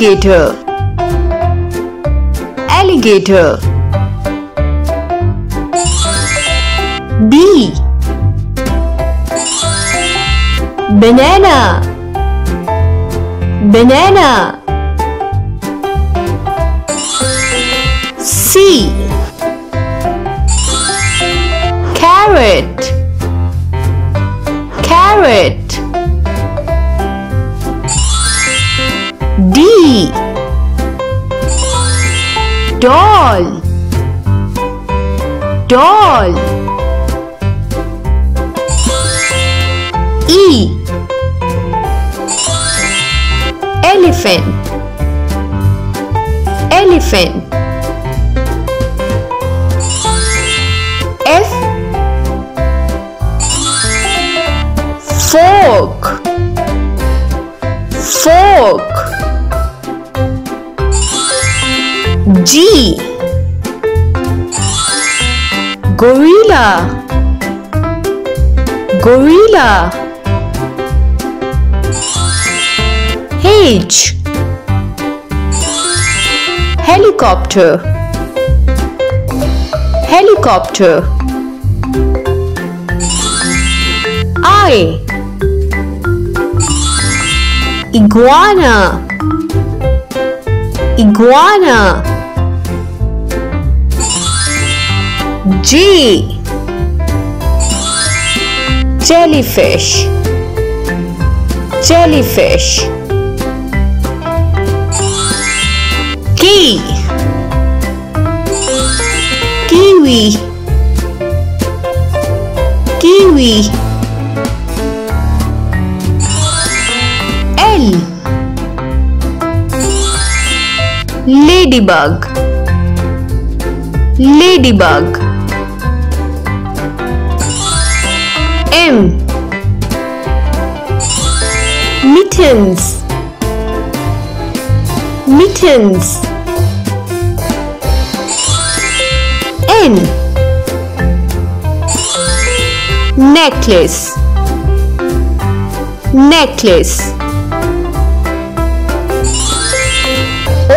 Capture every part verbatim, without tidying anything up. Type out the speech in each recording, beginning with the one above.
alligator, alligator. B, banana, banana. C, carrot, carrot. D, doll, doll. E, elephant, elephant. F, fork, fork. G, gorilla, gorilla. H, helicopter, helicopter. I, iguana, iguana. J, jellyfish, jellyfish. K, kiwi, kiwi. L, ladybug, ladybug. M, mittens, mittens. N, necklace, necklace.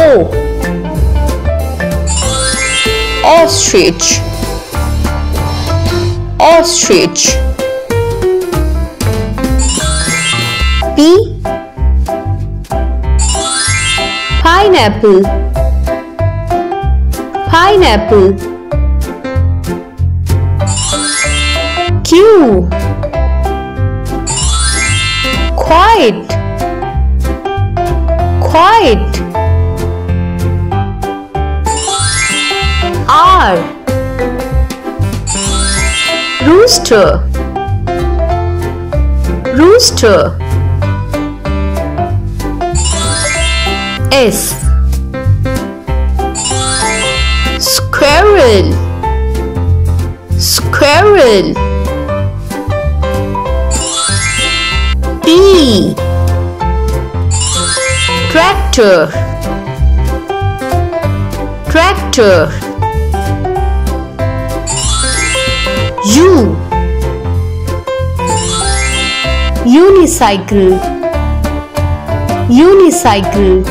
O, ostrich, ostrich. P, pineapple, pineapple. Q, quiet, quiet. R, rooster, rooster. S, squirrel, squirrel. T, tractor, tractor. U, unicycle, unicycle.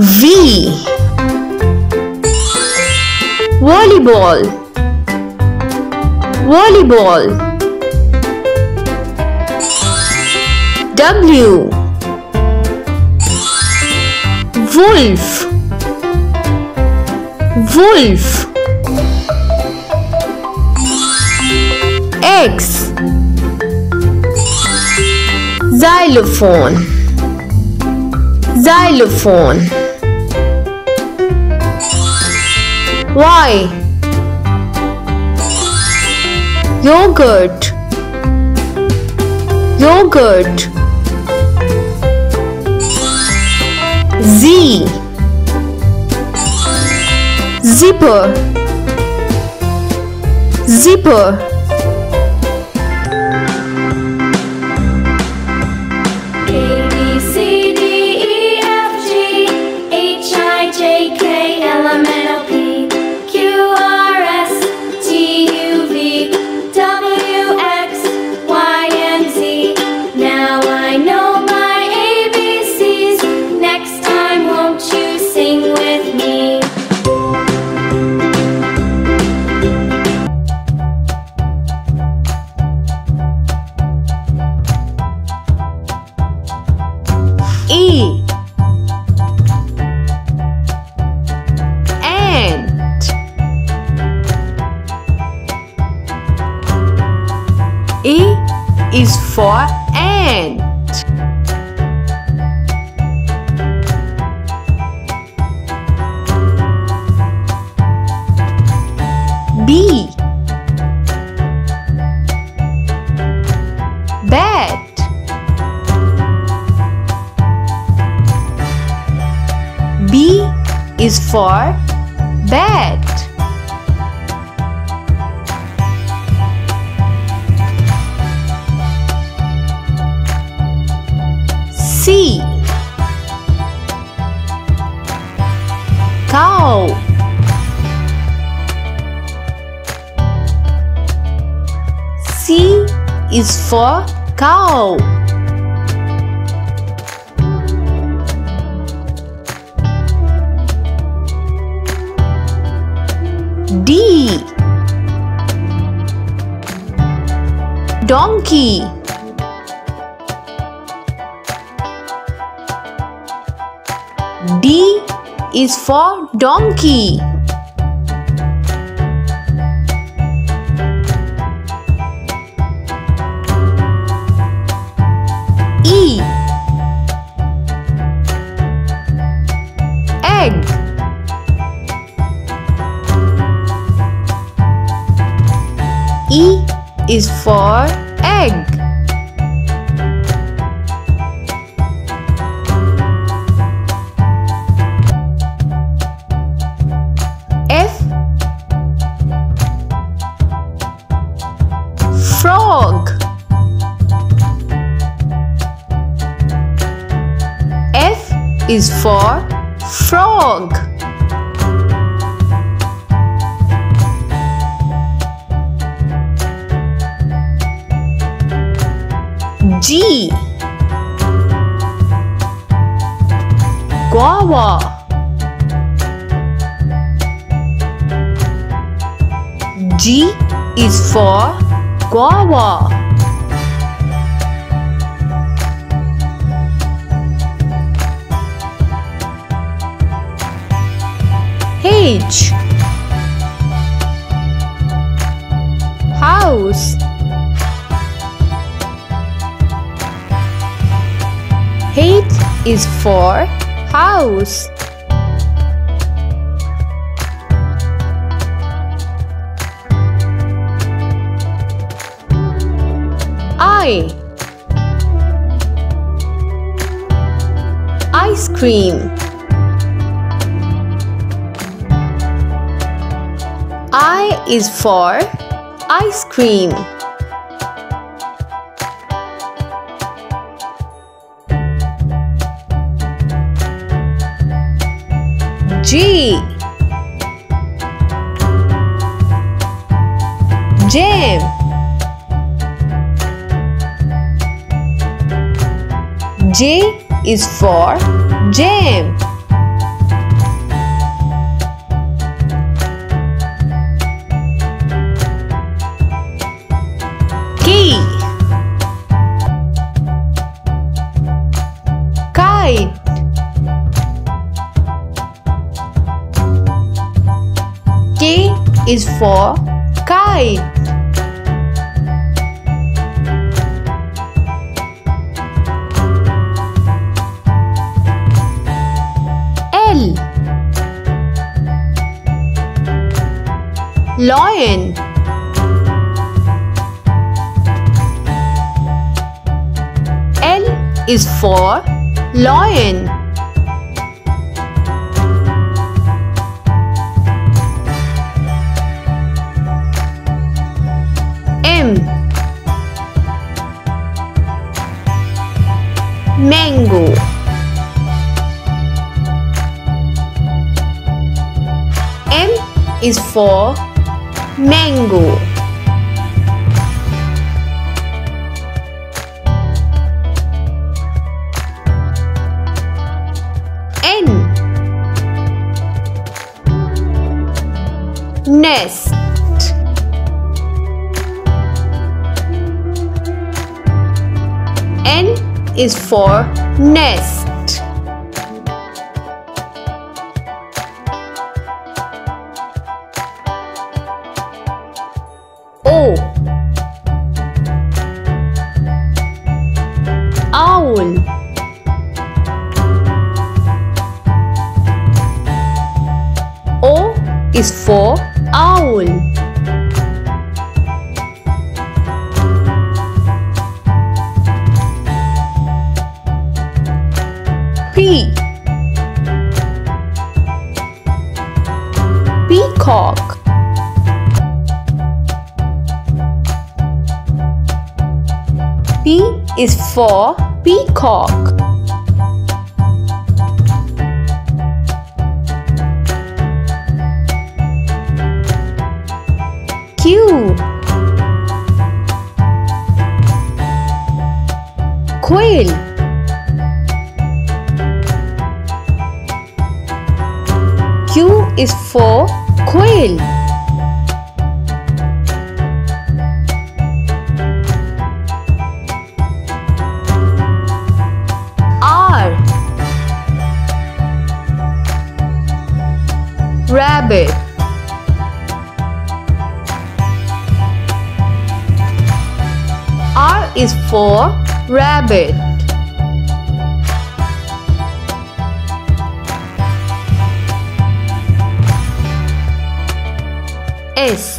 V, volleyball, volleyball. W, wolf, wolf. X, xylophone, xylophone. Y, yogurt, yogurt. Z, zipper, zipper. I know my for ant. B. Bat. B is for bat. C. Cow. C is for cow. D. Donkey. D is for donkey. E. Egg. E is for egg. Frog. F is for frog. G. Guava. G is for guava. H. House. H is for house. Ice cream. I is for ice cream. G. Jam. J is for jam. K. Kite. K is for kite. Lion. L is for lion. M. Mango. M is for mango. N. Nest. N is for nest. is for owl. P. Peacock. P is for peacock. Q. Quail. Q is for quail. R. Rabbit. R is for rabbit. S.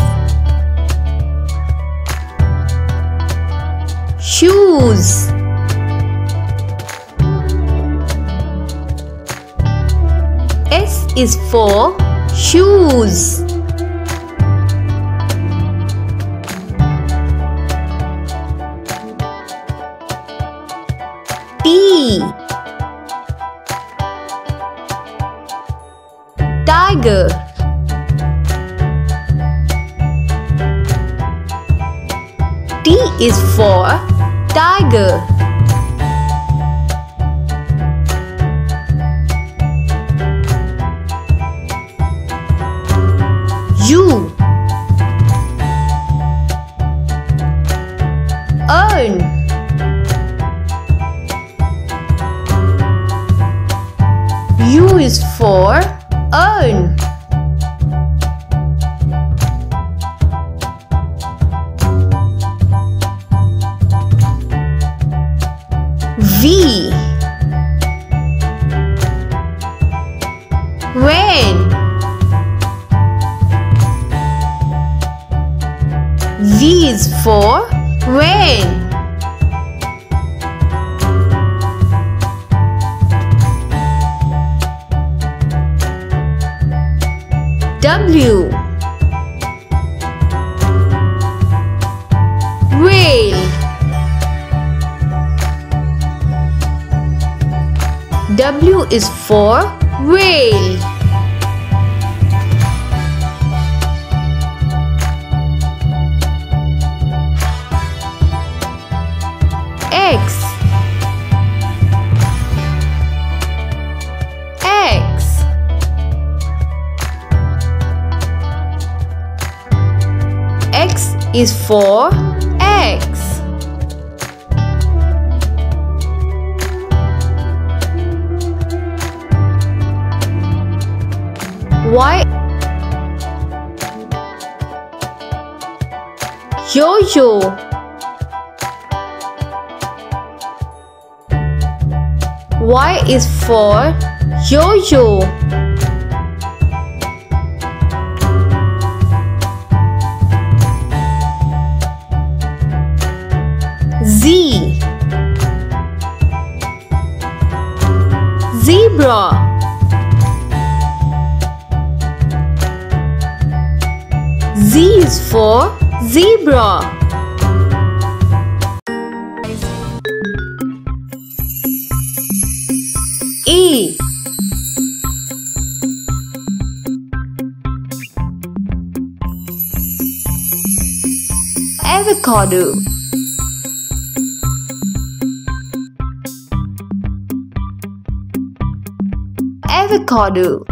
Shoes. S is for shoes. T. Tiger. T is for tiger. U. Urn. U is for urn. V. When. V is for when. W. Whale. W is for whale. X. X. X is for X. Y. Yo-yo. Y is for yo-yo. Z. Zebra. Z is for zebra. E. Avocado. Avocado.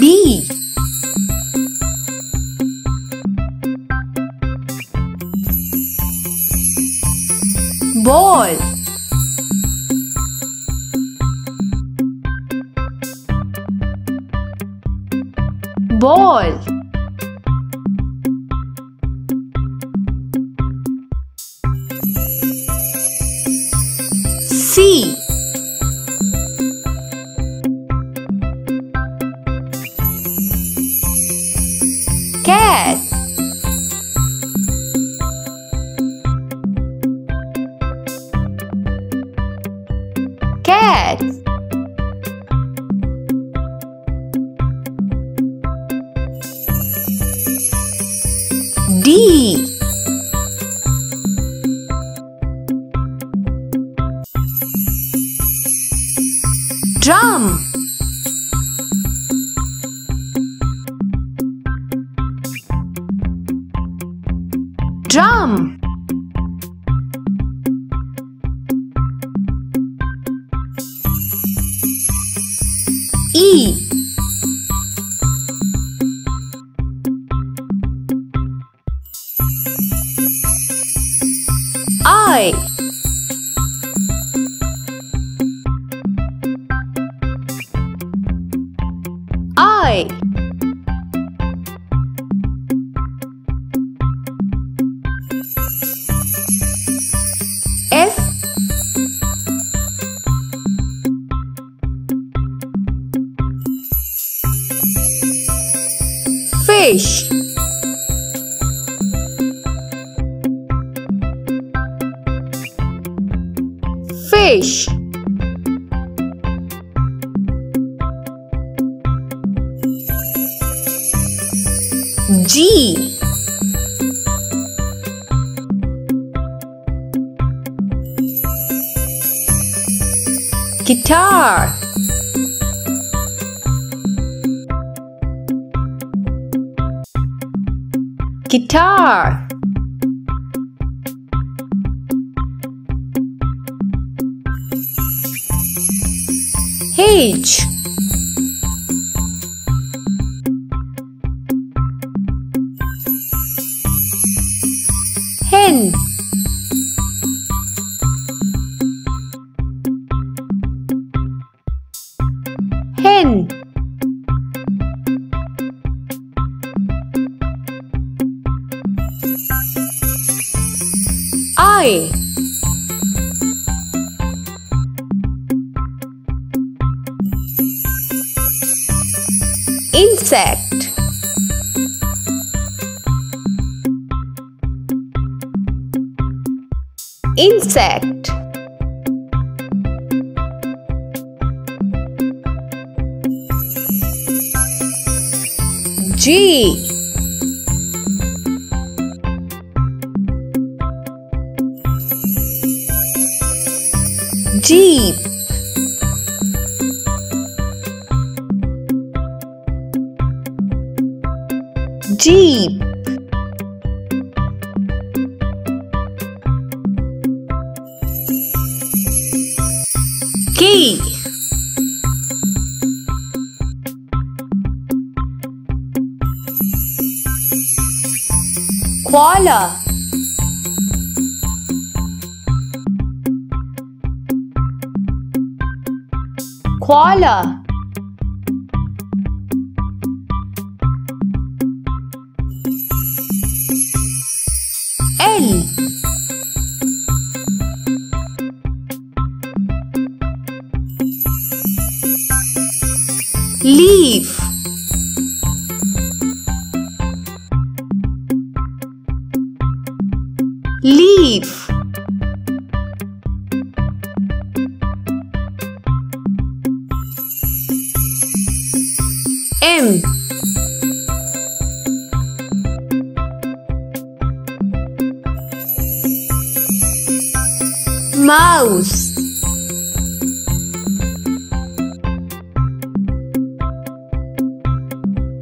B. Ball. Ball. C. cat. D. Drum. Drum. E. I. I. F. Fish. Fish. G. Guitar. Guitar. H. Hen. Hen. I. Insect. Insect. G. Jeep. Jeep. Key. Koala. Koala. L. Leaf. Leaf. M. Mouse.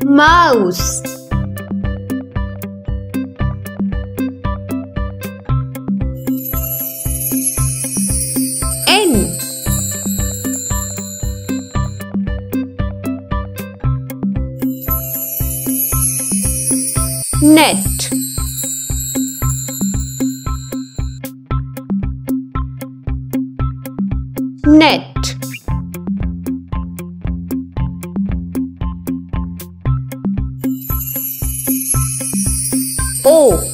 Mouse. N. Net. Net. O.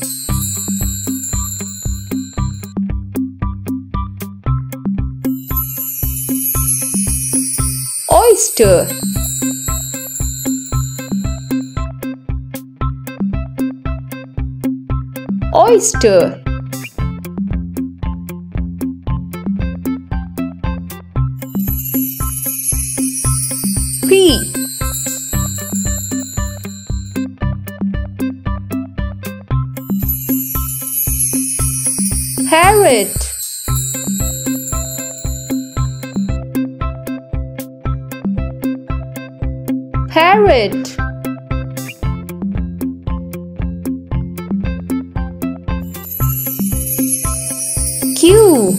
Oyster. Oyster. P. Parrot. Parrot. Q.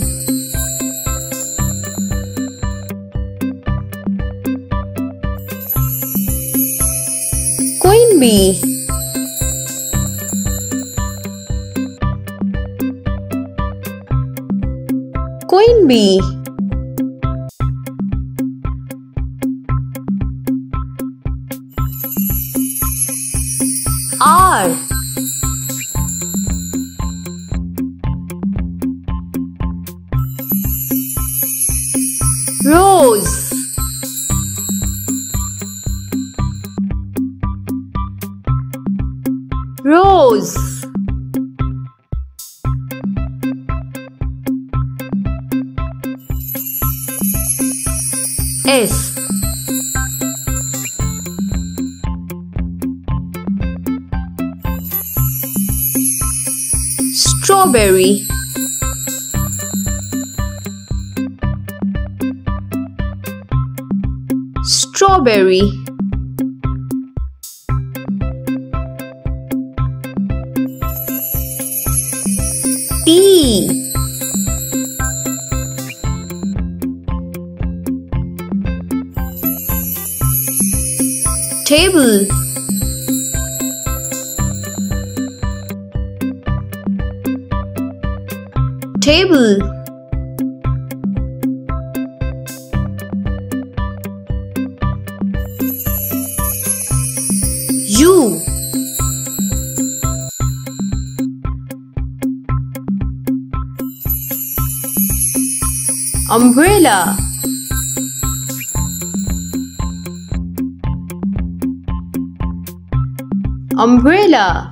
Queen bee. Queen bee. R. Rose. Rose. S. Strawberry. Strawberry. T. Table. Table. U. Umbrella. Umbrella.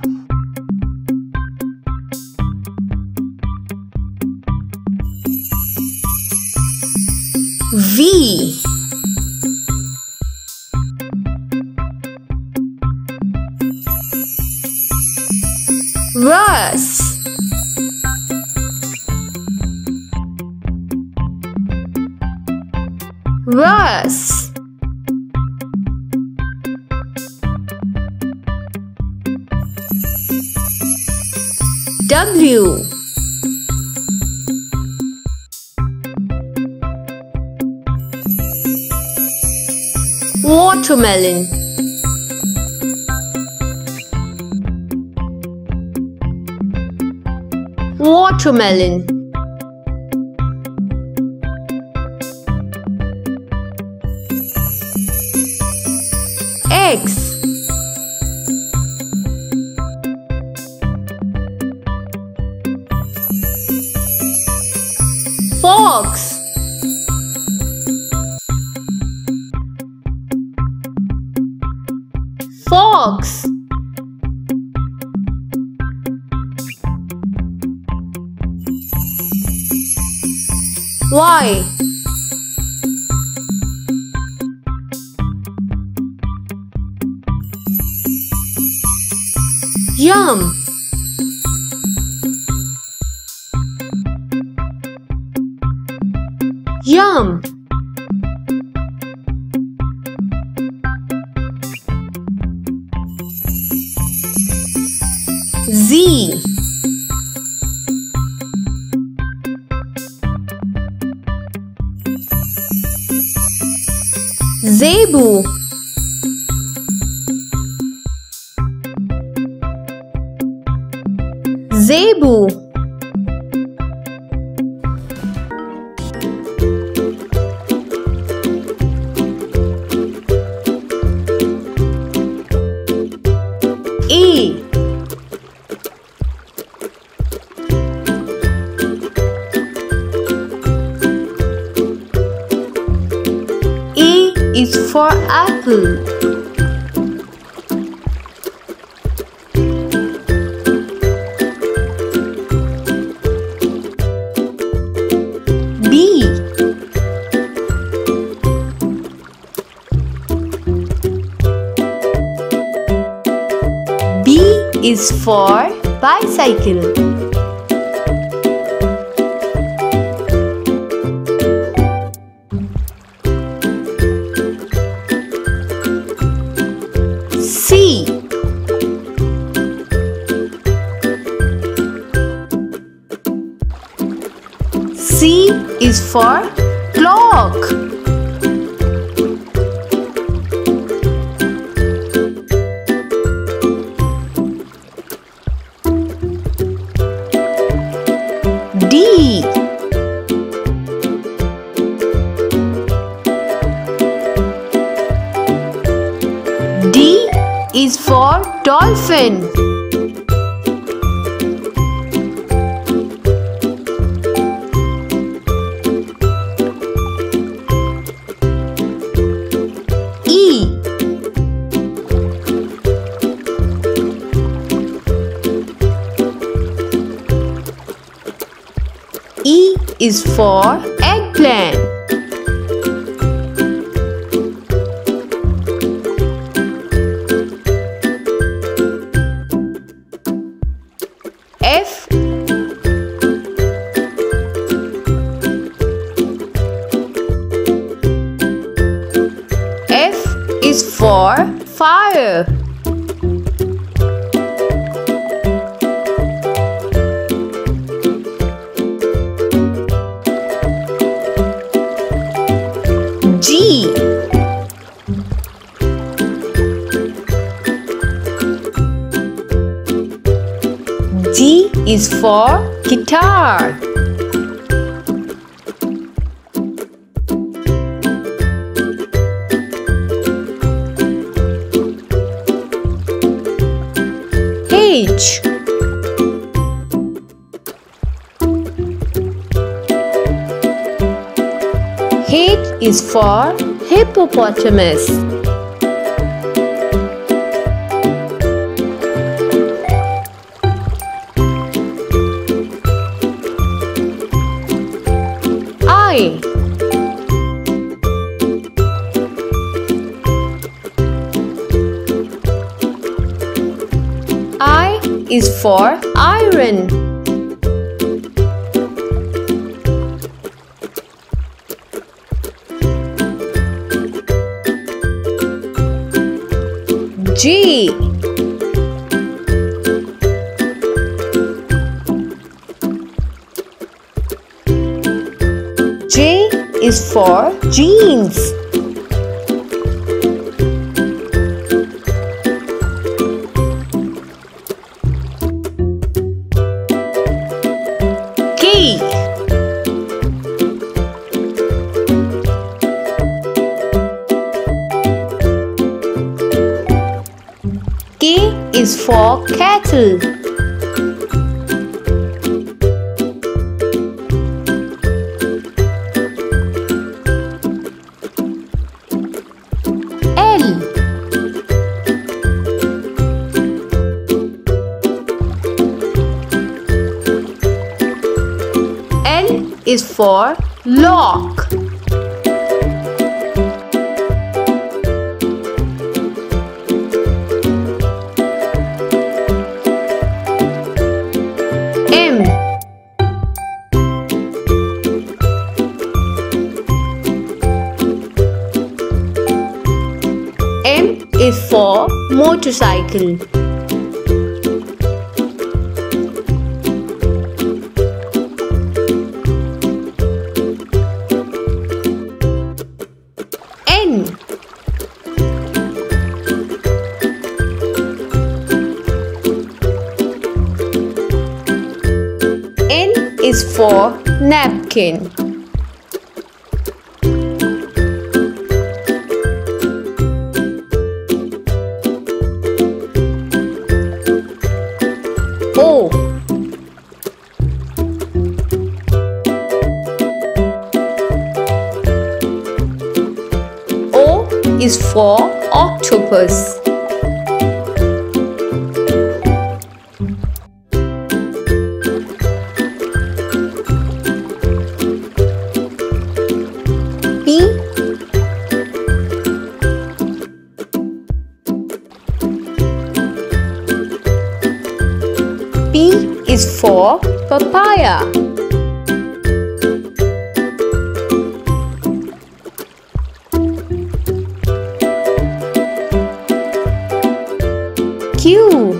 V. Vase. Vase. W. Watermelon. Watermelon. X. Fox. Fox. Y. Yum. Yum. Z. Zebu. Zebu. E. E is for apple. B. is for bicycle. C. C is for clock. D. D is for dolphin. E. E is for eggplant. F. F is for fire. G. G is for guitar. H. H is for hippopotamus. I. I is for iron. G. J is for jeans. K. K is for cattle. L. L is for lock. M is for motorcycle. N. N is for napkin. O. O is for octopus. P. for Papaya. Q.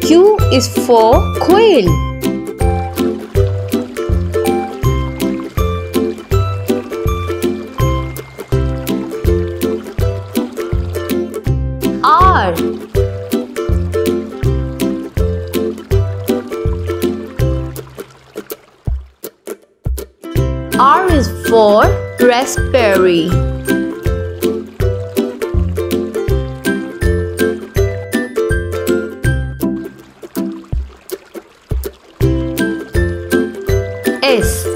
Q is for Quail. R. R is for Raspberry. S.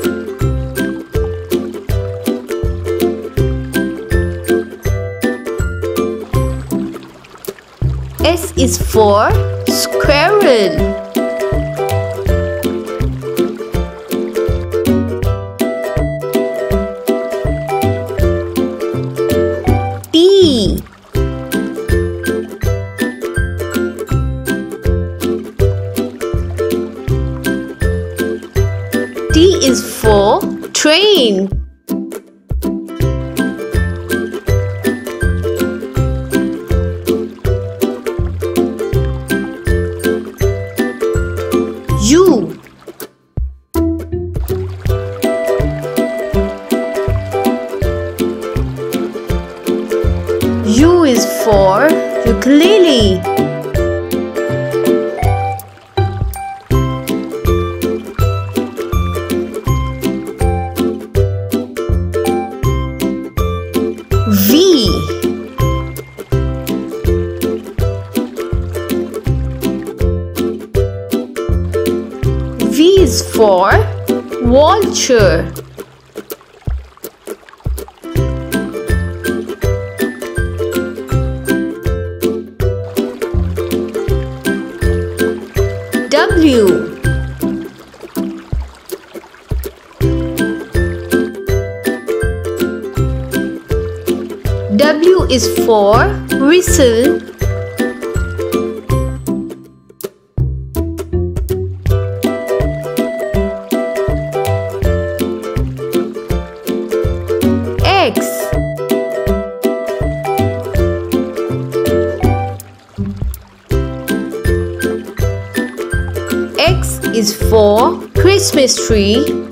S is for Squirrel. T. T is for Train. U. U is for Ukulele. V. V is for Vulture. W. W is for Whistle. X. X is for Christmas Tree.